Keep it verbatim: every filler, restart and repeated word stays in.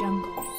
AudioJungle.